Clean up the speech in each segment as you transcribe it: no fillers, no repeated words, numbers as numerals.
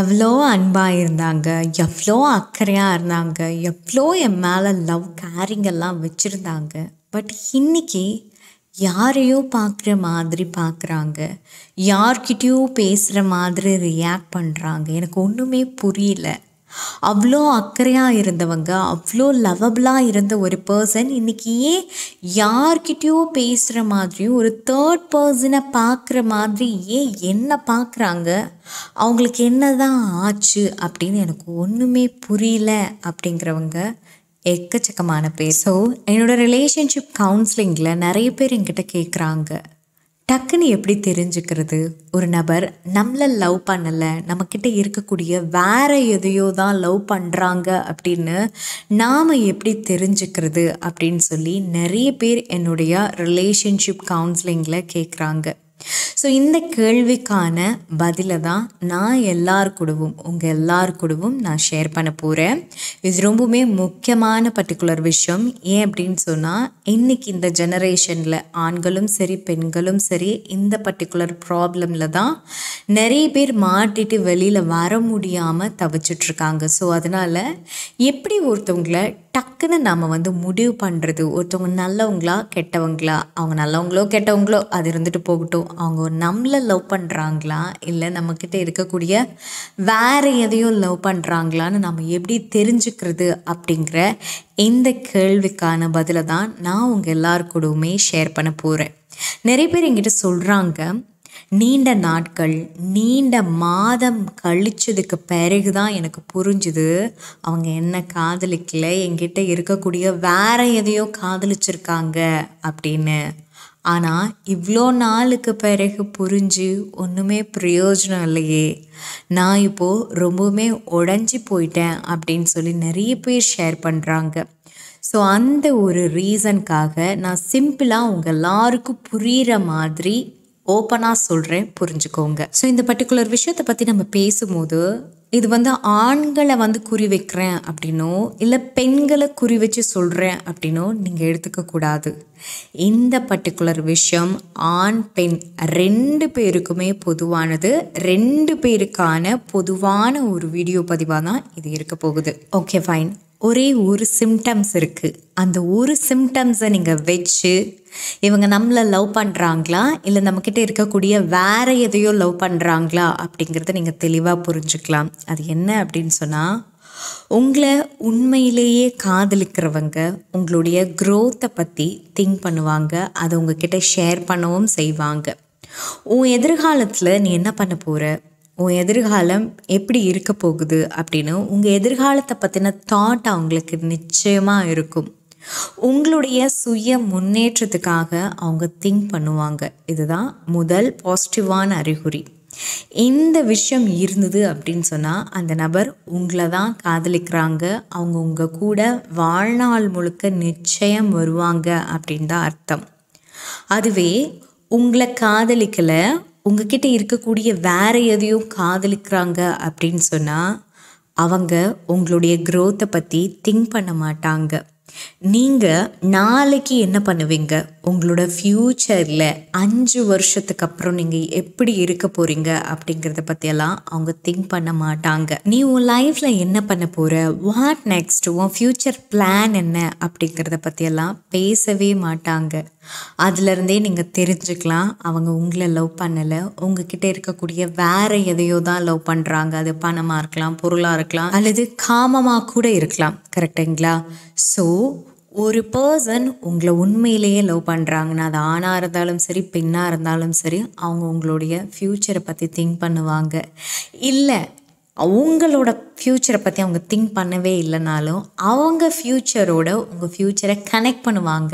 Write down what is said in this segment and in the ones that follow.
எவ்வளோ அன்பாக இருந்தாங்க, எவ்வளோ அக்கறையாக இருந்தாங்க, எவ்வளோ என் மேலே லவ் கேரிங் எல்லாம் வச்சுருந்தாங்க. பட் இன்றைக்கி யாரையோ பார்க்குற மாதிரி பார்க்குறாங்க, யார்கிட்டயோ பேசுகிற மாதிரி ரியாக்ட் பண்ணுறாங்க. எனக்கு ஒன்றுமே புரியல. அவ்வளோ அக்கறையாக இருந்தவங்க, அவ்வளோ லவ்வபிளாக இருந்த ஒரு பர்சன் இன்றைக்கி ஏன் யார்கிட்டயோ பேசுகிற மாதிரியும் ஒரு தேர்ட் பர்சனை பார்க்குற மாதிரி ஏன் என்ன பார்க்குறாங்க? அவங்களுக்கு என்ன தான் ஆச்சு அப்படின்னு எனக்கு ஒன்றுமே புரியல அப்படிங்கிறவங்க எக்கச்சக்கமான பேர். ஸோ என்னோடய ரிலேஷன்ஷிப் கவுன்சிலிங்கில் நிறைய பேர் என்கிட்ட கேட்குறாங்க, டக்குன்னு எப்படி தெரிஞ்சுக்கிறது ஒரு நபர் நம்மளை லவ் பண்ணலை, நம்மக்கிட்ட இருக்கக்கூடிய வேறு எதையோ தான் லவ் பண்ணுறாங்க அப்படின்னு நாம் எப்படி தெரிஞ்சுக்கிறது அப்படின்னு சொல்லி நிறைய பேர் என்னுடைய ரிலேஷன்ஷிப் கவுன்சிலிங்கில் கேட்குறாங்க. ஸோ இந்த கேள்விக்கான பதிலை தான் நான் உங்கள் எல்லார் கூடவும் நான் ஷேர் பண்ண போகிறேன். இது ரொம்பவுமே முக்கியமான பர்டிகுலர் விஷயம். ஏன் அப்படின்னு சொன்னால், இன்றைக்கி இந்த ஜெனரேஷனில் ஆண்களும் சரி பெண்களும் சரி இந்த பர்டிகுலர் ப்ராப்ளமில் தான் நிறைய பேர் மாட்டிட்டு வெளியில் வர முடியாமல் தவிச்சிட்ருக்காங்க. ஸோ அதனால் எப்படி ஒருத்தவங்களை டக்குன்னு நாம் முடிவு பண்ணுறது, ஒருத்தவங்க நல்லவங்களா கெட்டவங்களா, அவங்க நல்லவங்களோ கெட்டவங்களோ அது இருந்துட்டு போகட்டும், அவங்க நம்மளை லவ் பண்ணுறாங்களா இல்லை நம்மக்கிட்ட இருக்கக்கூடிய வேறு எதையும் லவ் பண்ணுறாங்களான்னு நம்ம எப்படி தெரிஞ்சுக்கிறது அப்படிங்கிற இந்த கேள்விக்கான பதிலை தான் நான் உங்கள் எல்லார் கூடவுமே ஷேர் பண்ண போகிறேன். நிறைய பேர் என்கிட்ட சொல்கிறாங்க, நீண்ட நாட்கள் நீண்ட மாதம் கழிச்சதுக்கு பிறகு தான் எனக்கு புரிஞ்சுது அவங்க என்ன காதலிக்கலை, என்கிட்ட இருக்கக்கூடிய வேறு எதையோ காதலிச்சிருக்காங்க அப்படின்னு. ஆனால் இவ்வளோ நாளுக்கு பிறகு புரிஞ்சு ஒன்றுமே பிரயோஜனம் இல்லையே, நான் இப்போது ரொம்பவுமே உடஞ்சி போயிட்டேன் அப்படின்னு சொல்லி நிறைய பேர் ஷேர் பண்ணுறாங்க. ஸோ அந்த ஒரு ரீசனுக்காக நான் சிம்பிளாக உங்கள் எல்லாருக்கும் புரிகிற மாதிரி ஓப்பனாக சொல்கிறேன், புரிஞ்சுக்கோங்க. ஸோ இந்த பர்டிகுலர் விஷயத்தை பற்றி நம்ம பேசும்போது இது ஆண்களை குறி வைக்கிறேன் அப்படின்னோ இல்லை பெண்களை குறி வச்சு சொல்கிறேன் அப்படின்னோ நீங்கள் எடுத்துக்கக்கூடாது. இந்த பர்டிகுலர் விஷயம் ஆண் பெண் ரெண்டு பேருக்குமே பொதுவானது, ரெண்டு பேருக்கான பொதுவான ஒரு வீடியோ பதிவாக தான் இது இருக்க போகுது. Okay fine. ஒரே ஒரு சிம்டம்ஸ் இருக்குது. அந்த ஒரு சிம்டம்ஸை நீங்கள் வச்சு இவங்க நம்மளை லவ் பண்ணுறாங்களா இல்லை நம்மக்கிட்ட இருக்கக்கூடிய வேறு எதையோ லவ் பண்ணுறாங்களா அப்படிங்கிறத நீங்கள் தெளிவாக புரிஞ்சுக்கலாம். அது என்ன அப்படின்னு சொன்னால், உங்களை உண்மையிலேயே காதலிக்கிறவங்க உங்களுடைய க்ரோத்தை பற்றி திங்க் பண்ணுவாங்க, அதை உங்ககிட்ட ஷேர் பண்ணவும் செய்வாங்க. உன் எதிர்காலத்தில் நீ என்ன பண்ண போகிற, உன் எதிர்காலம் எப்படி இருக்க போகுது அப்படின்னு உங்கள் எதிர்காலத்தை பற்றின தாட் அவங்களுக்கு நிச்சயமாக இருக்கும். உங்களுடைய சுய முன்னேற்றத்துக்காக அவங்க திங்க் பண்ணுவாங்க. இதுதான் முதல் பாசிட்டிவான அறிகுறி. இந்த விஷயம் இருந்தது அப்படின்னு சொன்னால் அந்த நபர் உங்களை தான் காதலிக்கிறாங்க, அவங்க உங்கள் கூட வாழ்நாள் முழுக்க நிச்சயம் வருவாங்க அப்படின்னு தான் அர்த்தம். அதுவே உங்களை காதலிக்கலை, உங்ககிட்ட இருக்கக்கூடிய வேறு எதையும் காதலிக்கிறாங்க அப்படின்னு சொன்னால் அவங்க உங்களுடைய க்ரோத்தை பற்றி திங்க் பண்ண மாட்டாங்க. நீங்கள் நாளைக்கு என்ன பண்ணுவீங்க, உங்களோட ஃப்யூச்சரில் 5 வருஷத்துக்கு அப்புறம் நீங்கள் எப்படி இருக்க போகிறீங்க அப்படிங்கிறத பற்றியெல்லாம் அவங்க திங்க் பண்ண மாட்டாங்க. நீ உன் லைஃப்பில் என்ன பண்ண போகிற, வாட் நெக்ஸ்ட், உன் ஃப்யூச்சர் பிளான் என்ன அப்படிங்கிறத பற்றியெல்லாம் பேசவே மாட்டாங்க. அதுலேருந்தே நீங்கள் தெரிஞ்சுக்கலாம் அவங்க உங்களை லவ் பண்ணலை, உங்ககிட்ட இருக்கக்கூடிய வேறு எதையோ தான் லவ் பண்ணுறாங்க. அது பணமாக இருக்கலாம், பொருளாக இருக்கலாம், அல்லது காமமாக கூட இருக்கலாம். கரெக்டுங்களா? ஸோ ஒரு பர்சன் உங்களை உண்மையிலேயே லவ் பண்ணுறாங்கன்னா, அது ஆணாக இருந்தாலும் சரி பெண்ணாக இருந்தாலும் சரி, அவங்க உங்களுடைய ஃப்யூச்சரை பற்றி திங்க் பண்ணுவாங்க. இல்லை அவங்களோட ஃப்யூச்சரை பற்றி அவங்க திங்க் பண்ணவே இல்லைனாலும் அவங்க ஃப்யூச்சரோட உங்கள் ஃப்யூச்சரை கனெக்ட் பண்ணுவாங்க.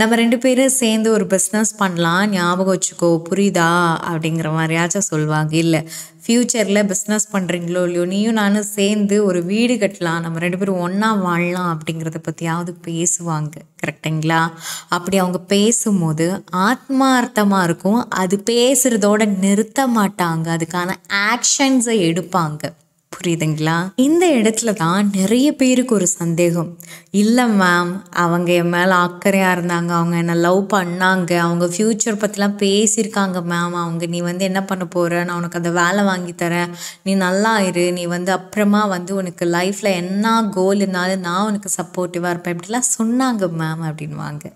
நம்ம 2 பேரும் சேர்ந்து ஒரு பிஸ்னஸ் பண்ணலாம், ஞாபகம் வச்சுக்கோ, புரியுதா அப்படிங்கிற மாதிரியாச்சும் சொல்லுவாங்க. இல்லை ஃப்யூச்சரில் பிஸ்னஸ் பண்ணுறீங்களோ இல்லையோ, நீயும் நானும் சேர்ந்து ஒரு வீடு கட்டலாம், நம்ம 2 பேரும் ஒன்றா வாழலாம் அப்படிங்கிறத பற்றியாவது பேசுவாங்க. கரெக்டுங்களா? அப்படி அவங்க பேசும்போது ஆத்மார்த்தமாக இருக்கும், அது பேசுகிறதோட நிறுத்த மாட்டாங்க, அதுக்கான ஆக்ஷன்ஸை எடுப்பாங்க. புரியுதுங்களா? இந்த இடத்துல தான் நிறைய பேருக்கு ஒரு சந்தேகம், இல்லை மேம் அவங்க என் மேலே அக்கறையாக இருந்தாங்க, அவங்க என்னை லவ் பண்ணாங்க, அவங்க ஃப்யூச்சர் பற்றிலாம் பேசியிருக்காங்க மேம், அவங்க நீ வந்து என்ன பண்ண போகிற, நான் உனக்கு அந்த வேலை வாங்கி தரேன், நீ நல்லா இரு, நீ வந்து அப்புறமா வந்து உனக்கு லைஃப்பில் என்ன கோல் இருந்தாலும் நான் உனக்கு சப்போர்ட்டிவாக இருப்பேன், இப்படிலாம் சொன்னாங்க மேம் அப்படின்வாங்க.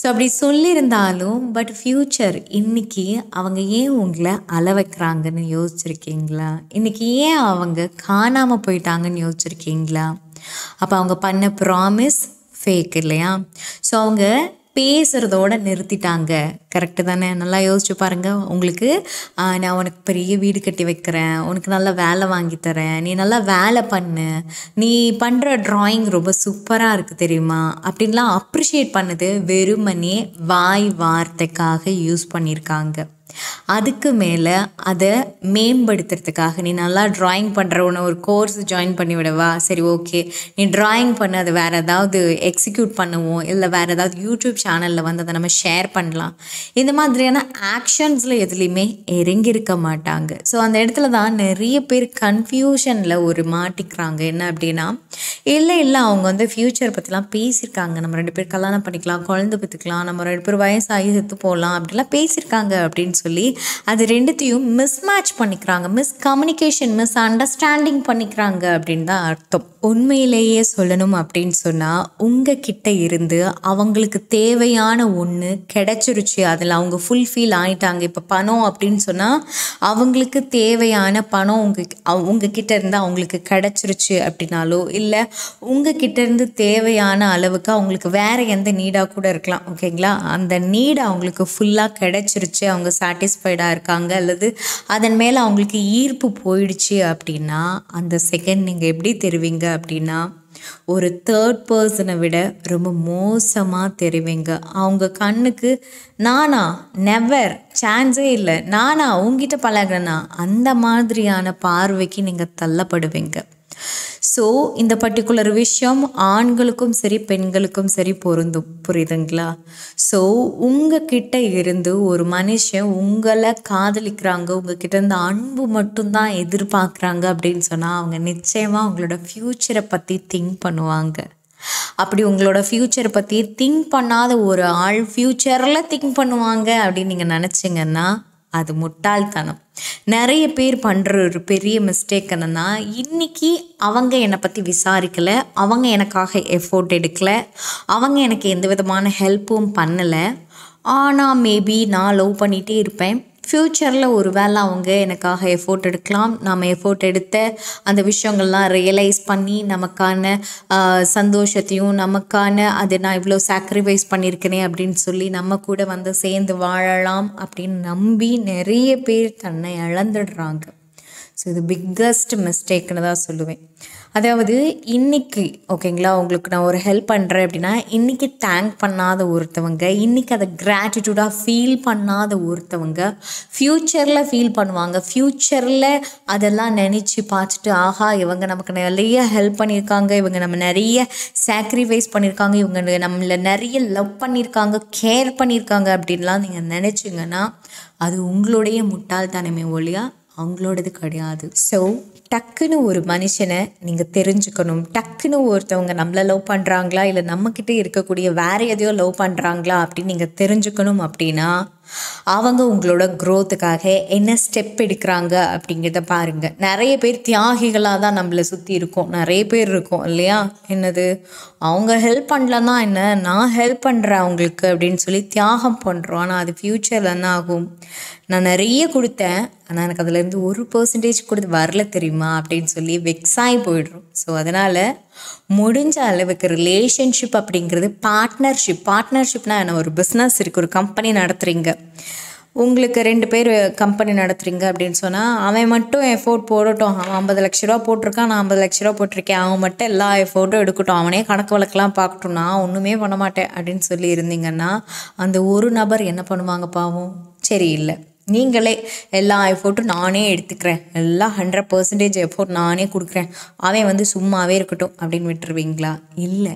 ஸோ அப்படி சொல்லியிருந்தாலும் பட் ஃப்யூச்சர் இன்றைக்கி அவங்க ஏன் உங்களை அள வைக்கிறாங்கன்னு யோசிச்சுருக்கீங்களா? இன்றைக்கி ஏன் அவங்க காணாமல் போயிட்டாங்கன்னு யோசிச்சுருக்கீங்களா? அப்போ அவங்க பண்ண ப்ராமிஸ் ஃபேக் இல்லையா? ஸோ அவங்க பேசுகிறதோடு நிறுத்திட்டாங்க. கரெக்டு தானே? நல்லா யோசிச்சு பாருங்கள். உங்களுக்கு நான் உனக்கு பெரிய வீடு கட்டி வைக்கிறேன், உனக்கு நல்லா வேலை வாங்கி தரேன், நீ நல்லா வேலை பண்ணு, நீ பண்ணுற ட்ராயிங் ரொம்ப சூப்பராக இருக்குது தெரியுமா அப்படின்லாம் அப்ரிஷியேட் பண்ணது வெறுமனே வாய் வார்த்தைக்காக யூஸ் பண்ணியிருக்காங்க. அதுக்கு மேலே அதை மேம்படுத்துறதுக்காக நீ நல்லா ட்ராயிங் பண்ணுற உன ஒரு கோர்ஸ் ஜாயின் பண்ணி விடவா, சரி ஓகே நீ ட்ராயிங் பண்ண, அதை வேறு ஏதாவது எக்ஸிக்யூட் பண்ணுவோம், இல்லை வேறு ஏதாவது யூடியூப் சேனலில் வந்து அதை நம்ம ஷேர் பண்ணலாம், இந்த மாதிரியான ஆக்ஷன்ஸில் எதுலேயுமே இறங்கியிருக்க மாட்டாங்க. ஸோ அந்த இடத்துல தான் நிறைய பேர் கன்ஃபியூஷனில் ஒரு மாட்டிக்கிறாங்க. என்ன அப்படின்னா, இல்லை இல்லை அவங்க வந்து ஃப்யூச்சர் பற்றிலாம் பேசியிருக்காங்க, நம்ம ரெண்டு பேர் கல்யாணம் பண்ணிக்கலாம், குழந்தை பற்றிக்கலாம், நம்ம ரெண்டு பேர் வயசாகி செத்து போகலாம் அப்படிலாம் பேசியிருக்காங்க அப்படின்னு சொல்லி அது ரெண்டுத்தையும் மிஸ்மேட்ச் பண்ணிக்கிறாங்க, மிஸ்கம்யூனிகேஷன், மிஸ் அண்டர்ஸ்டாண்டிங் பண்ணிக்கிறாங்க அப்படின்னு தான் அர்த்தம். உண்மையிலேயே சொல்லணும் அப்படின்னு சொன்னால் உங்கள் கிட்டே இருந்து அவங்களுக்கு தேவையான ஒன்று கிடைச்சிருச்சு, அதில் அவங்க ஃபுல்ஃபில் ஆகிட்டாங்க. இப்போ பணம் அப்படின்னு சொன்னால் அவங்களுக்கு தேவையான பணம் உங்கள் கிட்டேருந்து அவங்களுக்கு கிடச்சிருச்சு அப்படின்னாலோ, இல்லை உங்கள் கிட்டேருந்து தேவையான அளவுக்கு அவங்களுக்கு வேறு எந்த நீடாக கூட இருக்கலாம், ஓகேங்களா, அந்த நீடு அவங்களுக்கு ஃபுல்லாக கிடச்சிருச்சு, அவங்க சாட்டிஸ்ஃபைடாக இருக்காங்க, அல்லது அதன் மேலே அவங்களுக்கு ஈர்ப்பு போயிடுச்சு அப்படின்னா அந்த செகண்ட் நீங்கள் எப்படி தெரிவிங்க அப்படின்னா ஒரு தேர்ட் பர்சனை விட ரொம்ப மோசமாக தெரிவிங்க. அவங்க கண்ணுக்கு நானா நெவர் சான்ஸே இல்லை, நானா உங்ககிட்ட பழகினா அந்த மாதிரியான பார்வைக்கு நீங்கள் தள்ளப்படுவீங்க. ஸோ இந்த பர்டிகுலர் விஷயம் ஆண்களுக்கும் சரி பெண்களுக்கும் சரி பொருந்தும், புரியுதுங்களா? ஸோ உங்ககிட்ட இருந்து ஒரு மனுஷன் உங்களை காதலிக்கிறாங்க, உங்ககிட்ட இருந்து அன்பு மட்டும்தான் எதிர்பார்க்குறாங்க அப்படின்னு சொன்னால் அவங்க நிச்சயமாக உங்களோட ஃப்யூச்சரை பற்றி திங்க் பண்ணுவாங்க. அப்படி உங்களோட ஃப்யூச்சரை பற்றி திங்க் பண்ணாத ஒரு ஆள் ஃப்யூச்சரில் திங்க் பண்ணுவாங்க அப்படின்னு நீங்கள் நினச்சிங்கன்னா அது முட்டாள்தனம். நிறைய பேர் பண்ணுற ஒரு பெரிய மிஸ்டேக் என்னென்னா, இன்றைக்கி அவங்க என்னை பற்றி விசாரிக்கலை, அவங்க எனக்காக எஃபோர்ட் எடுக்கலை, அவங்க எனக்கு எந்த விதமான ஹெல்ப்பும் பண்ணலை, ஆனால் மேபி நான் லவ் பண்ணிகிட்டே இருப்பேன், ஃப்யூச்சரில் ஒரு வேளை அவங்க எனக்காக எஃபோர்ட் எடுக்கலாம், நம்ம எஃபோர்ட் எடுத்த அந்த விஷயங்கள்லாம் ரியலைஸ் பண்ணி நமக்கான சந்தோஷத்தையும் நமக்கான அது நான் இவ்வளோ சாக்ரிஃபைஸ் பண்ணியிருக்கிறேனே அப்படின்னு சொல்லி நம்ம கூட வந்து சேர்ந்து வாழலாம் அப்படின்னு நம்பி நிறைய பேர் தன்னை இழந்துடுறாங்க. ஸோ இது பிக்கஸ்ட் மிஸ்டேக்குன்னு தான் சொல்லுவேன். அதாவது இன்றைக்கி ஓகேங்களா உங்களுக்கு நான் ஒரு ஹெல்ப் பண்ணுறேன் அப்படின்னா இன்றைக்கி தேங்க் பண்ணாத ஒருத்தவங்க, இன்றைக்கி அதை கிராட்டிடியூடாக ஃபீல் பண்ணாத ஒருத்தவங்க ஃப்யூச்சரில் ஃபீல் பண்ணுவாங்க. ஃப்யூச்சரில் அதெல்லாம் நினச்சி பார்த்துட்டு ஆஹா இவங்க நமக்கு நிறைய ஹெல்ப் பண்ணியிருக்காங்க, இவங்க நம்ம நிறைய சாக்ரிஃபைஸ் பண்ணியிருக்காங்க, இவங்க நம்மளை நிறைய லவ் பண்ணியிருக்காங்க, கேர் பண்ணியிருக்காங்க அப்படின்லாம் நீங்கள் நினச்சிங்கன்னா அது உங்களுடைய முட்டாள்தனமே ஒழியா அவங்களோடது கிடையாது. ஸோ டக்குன்னு ஒரு மனுஷனை நீங்கள் தெரிஞ்சுக்கணும். டக்குன்னு ஒருத்தவங்க நம்மளை லவ் பண்ணுறாங்களா, இல்லை நம்மக்கிட்ட இருக்கக்கூடிய வேறு எதையோ லவ் பண்ணுறாங்களா அப்படின்னு நீங்கள் தெரிஞ்சுக்கணும் அப்படின்னா அவங்க உங்களோட க்ரோத்துக்காக என்ன ஸ்டெப் எடுக்கிறாங்க அப்படிங்கிறத பாருங்கள். நிறைய பேர் தியாகிகளாக தான் நம்மளை சுற்றி இருக்கோம், நிறைய பேர் இருக்கோம் இல்லையா? என்னது அவங்க ஹெல்ப் பண்ணலன்னா என்ன, நான் ஹெல்ப் பண்ணுறேன் அவங்களுக்கு அப்படின்னு சொல்லி தியாகம் பண்ணுறோம். ஆனால் அது ஃப்யூச்சரில் என்ன ஆகும், நான் நிறைய கொடுத்தேன் ஆனால் எனக்கு அதுலேருந்து 1% கூட வரல தெரியுமா அப்படின்னு சொல்லி வெக்ஸாகி போயிடுறோம். ஸோ அதனால் முடிஞ்ச அளவுக்கு ரிலேஷன்ஷிப் அப்படிங்கிறது பார்ட்னர்ஷிப். பார்ட்னர்ஷிப்னால் என்ன, ஒரு பிஸ்னஸ் இருக்குது, ஒரு கம்பெனி நடத்துகிறீங்க, உங்களுக்கு 2 பேர் கம்பெனி நடத்துகிறீங்க அப்படின்னு சொன்னால் அவன் மட்டும் எஃபோர்ட் போடட்டும், அவன் 50 லட்ச ரூபா போட்டிருக்கான், நான் 50 லட்ச ரூபா போட்டிருக்கேன், அவன் மட்டும் எல்லா எஃபோர்ட்டும் எடுக்கட்டும், அவனே கணக்கு வழக்கெலாம் பார்க்கட்டும், நான் ஒன்றுமே பண்ண மாட்டேன் அப்படின்னு சொல்லி இருந்தீங்கன்னா அந்த ஒரு நபர் என்ன பண்ணுவாங்க பாவம்? சரி இல்லை நீங்களே எல்லா எஃபோர்ட்டும் நானே எடுத்துக்கிறேன், எல்லா 100% எஃபோர்ட் நானே கொடுக்குறேன், அவன் வந்து சும்மாவே இருக்கட்டும் அப்படின்னு விட்டுருவீங்களா? இல்லை.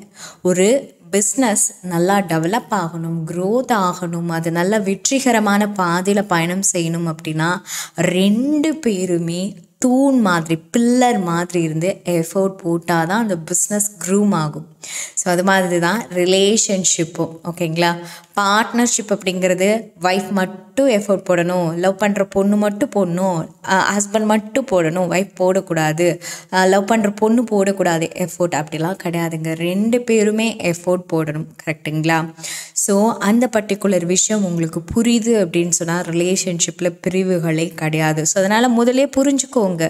ஒரு பிஸ்னஸ் நல்லா டெவலப் ஆகணும், க்ரோத் ஆகணும், அது நல்ல வெற்றிகரமான பாதையில் பயணம் செய்யணும் அப்படின்னா 2 பேருமே தூண் மாதிரி பில்லர் மாதிரி இருந்து எஃபோர்ட் போட்டால் தான் அந்த பிஸ்னஸ் க்ரூம் ஆகும். ஸோ அது மாதிரி தான் ரிலேஷன்ஷிப்பும். ஓகேங்களா, பார்ட்னர்ஷிப் அப்படிங்கிறது ஒய்ஃப் மட்டும் எஃபோர்ட் போடணும், லவ் பண்ணுற பொண்ணு மட்டும் போடணும், ஹஸ்பண்ட் மட்டும் போடணும், ஒய்ஃப் போடக்கூடாது, லவ் பண்ணுற பொண்ணு போடக்கூடாது எஃபோர்ட் அப்படிலாம் கிடையாதுங்க. ரெண்டு பேருமே எஃபோர்ட் போடணும். கரெக்டுங்களா? ஸோ அந்த பர்டிகுலர் விஷயம் உங்களுக்கு புரியுது அப்படின்னு சொன்னால் ரிலேஷன்ஷிப்பில் பிரிவுகளே கிடையாது. ஸோ அதனால் முதலே புரிஞ்சுக்கோங்க,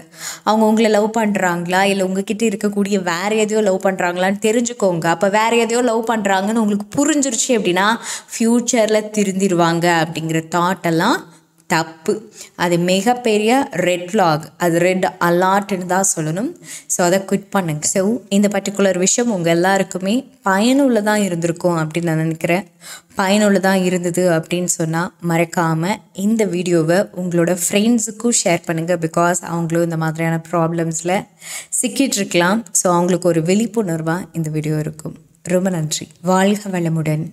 அவங்க உங்களை லவ் பண்ணுறாங்களா இல்லை உங்ககிட்ட இருக்கக்கூடிய வேறு எதையோ லவ் பண்ணுறாங்களான்னு தெரிஞ்சுக்கோங்க. அப்போ வேறு எதையோ லவ் பண்ணுறாங்கன்னு உங்களுக்கு புரிஞ்சிருச்சு அப்படின்னா ஃப்யூச்சரில் திருந்திடுவாங்க அப்படிங்கிற தாட்டெல்லாம் தப்பு. அது மிகப்பெரிய ரெட் ஃப்ளாக், அது ரெட் அலர்ட்னு தான் சொல்லணும். ஸோ அதை குவிட் பண்ணுங்க. ஸோ இந்த பர்டிகுலர் விஷயம் உங்கள் எல்லாருக்குமே பயனுள்ளதாக இருந்திருக்கும் அப்படின்னு நான் நினைக்கிறேன். பயனுள்ளதாக இருந்தது அப்படின்னு சொன்னால் மறக்காமல் இந்த வீடியோவை உங்களோட ஃப்ரெண்ட்ஸுக்கும் ஷேர் பண்ணுங்கள். பிகாஸ் அவங்களும் இந்த மாதிரியான ப்ராப்ளம்ஸில் சிக்கிட்டுருக்கலாம். ஸோ அவங்களுக்கு ஒரு விழிப்புணர்வாக இந்த வீடியோ இருக்கும். ரொம்ப நன்றி. வாழ்க வளமுடன்.